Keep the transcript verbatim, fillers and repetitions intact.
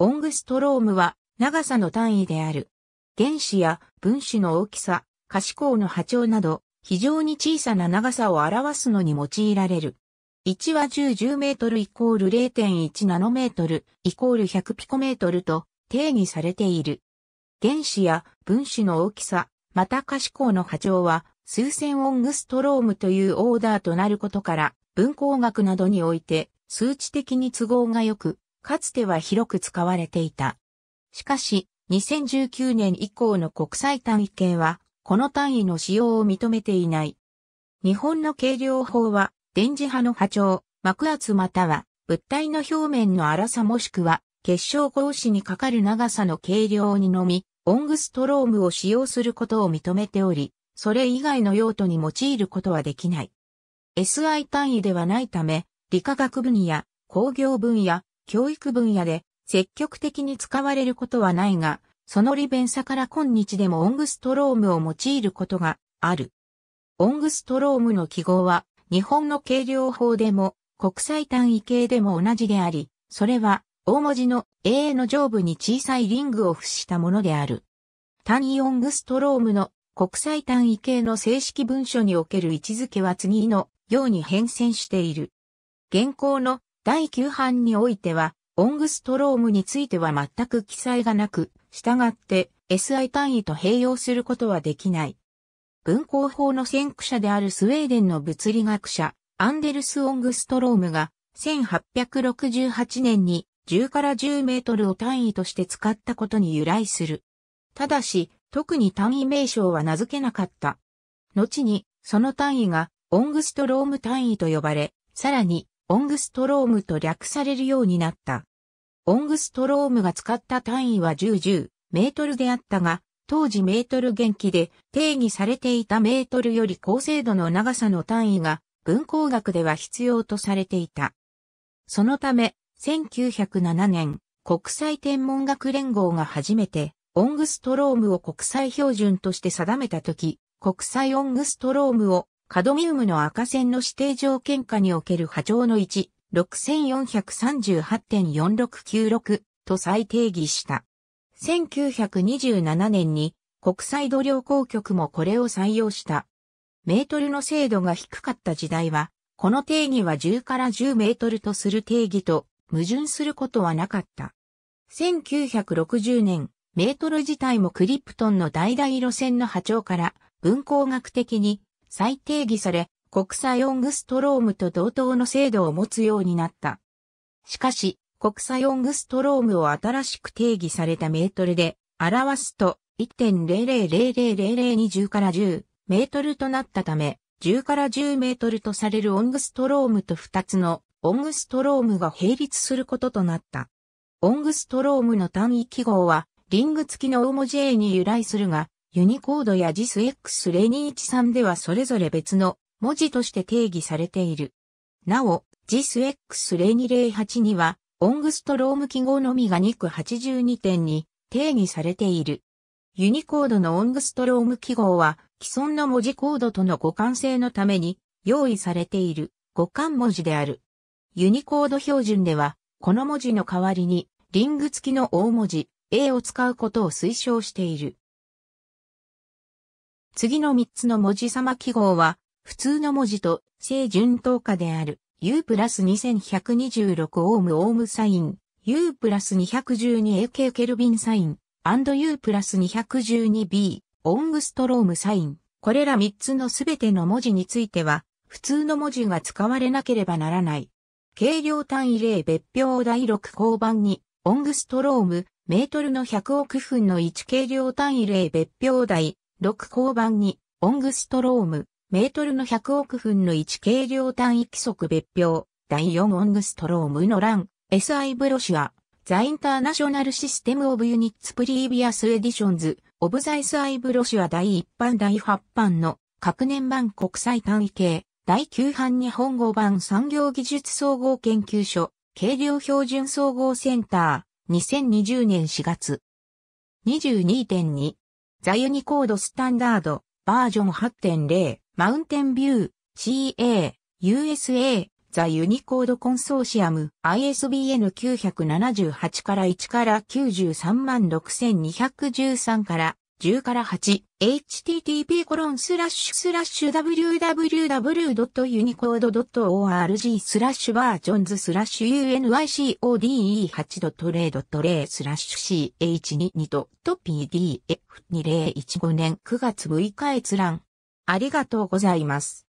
オングストロームは長さの単位である。原子や分子の大きさ、可視光の波長など非常に小さな長さを表すのに用いられる。いちはじゅうメートルイコール れいてんいち ナノメートルイコールひゃくピコメートルと定義されている。原子や分子の大きさ、また可視光の波長は数千オングストロームというオーダーとなることから、分光学などにおいて数値的に都合が良く、かつては広く使われていた。しかし、にせんじゅうきゅうねん以降の国際単位計は、この単位の使用を認めていない。日本の計量法は、電磁波の波長、膜圧または、物体の表面の粗さもしくは、結晶格子にかかる長さの計量にのみ、オングストロームを使用することを認めており、それ以外の用途に用いることはできない。エスアイ 単位ではないため、理化学分野、工業分野、教育分野で積極的に使われることはないが、その利便さから今日でもオングストロームを用いることがある。オングストロームの記号は日本の計量法でも国際単位計でも同じであり、それは大文字の エー の上部に小さいリングを付したものである。単位オングストロームの国際単位計の正式文書における位置づけは次のように変遷している。現行のだいきゅう版においては、オングストロームについては全く記載がなく、従って エスアイ 単位と併用することはできない。分光法の先駆者であるスウェーデンの物理学者、アンデルス・オングストロームが、せんはっぴゃくろくじゅうはちねんにじゅうからじゅうメートルを単位として使ったことに由来する。ただし、特に単位名称は名付けなかった。後に、その単位がオングストローム単位と呼ばれ、さらに、オングストロームと略されるようになった。オングストロームが使った単位はじゅうメートルであったが、当時メートル元記で定義されていたメートルより高精度の長さの単位が分光学では必要とされていた。そのため、せんきゅうひゃくななねん、国際天文学連合が初めてオングストロームを国際標準として定めたとき、国際オングストロームをカドミウムの赤線の指定条件下における波長のいち、ろくせんよんひゃくさんじゅうはちてんよんろくきゅうろく と再定義した。せんきゅうひゃくにじゅうななねんに国際度量衡局もこれを採用した。メートルの精度が低かった時代は、この定義はじゅうからじゅうメートルとする定義と矛盾することはなかった。せんきゅうひゃくろくじゅうねん、メートル自体もクリプトンの橙色線の波長から分光学的に再定義され、国際オングストロームと同等の精度を持つようになった。しかし、国際オングストロームを新しく定義されたメートルで表すと いってんぜろぜろぜろぜろぜろ にじゅうからじゅうメートルとなったため、じゅうからじゅうメートルとされるオングストロームとふたつのオングストロームが並立することとなった。オングストロームの単位記号は、リング付きの大文字 エー に由来するが、ユニコードや ジスエックスゼロにいちさん ではそれぞれ別の文字として定義されている。なお、ジスエックスゼロにゼロはち には、オングストローム記号のみがにくはちじゅうにてんに定義されている。ユニコードのオングストローム記号は、既存の文字コードとの互換性のために用意されている互換文字である。ユニコード標準では、この文字の代わりに、リング付きの大文字 エー を使うことを推奨している。次のみっつの文字様記号は、普通の文字と正準等価である U プラスにせんひゃくにじゅうろくオームオームサイン、U プラス にひゃくじゅうにエーケー ケルビンサイン、&U プラス にひゃくじゅうにビー オングストロームサイン。これらみっつのすべての文字については、普通の文字が使われなければならない。計量単位例別表だいろく項版に、オングストローム、メートルのひゃくおくふんのいち計量単位例別表だいろく項版に、オングストローム、メートルのひゃくおくふんのいち計量単位規則別表、だいよんオングストロームの欄、エスアイ ブロシュア、ザ・インターナショナルシステム・オブ・ユニッツ・プリービアス・エディションズ、オブ・ザ・ エスアイ ブロシュアだいいち版だいはち版の、各年版国際単位計、だいきゅう版日本語版産業技術総合研究所、計量標準総合センター、にせんにじゅうねんしがつ。にじゅうにてんに。ザ・ユニコードスタンダード、バージョン はちてんぜろ、マウンテンビュー、シーエー、ユーエスエー、ザ・ユニコード・コンソーシアム アイエスビーエヌきゅうななはち からいちからきゅうじゅうさんまんろくせんにひゃくじゅうさんからじゅうからはち エイチティーティーピーコロンスラッシュスラッシュダブリューダブリューダブリュードットユニコードドットオーアールジースラッシュバージョンズスラッシュユーエヌワイシーオーディーイーはちドットゼロドットゼロスラッシュシーエイチにーにーごねんくがつむいか閲覧。ありがとうございます。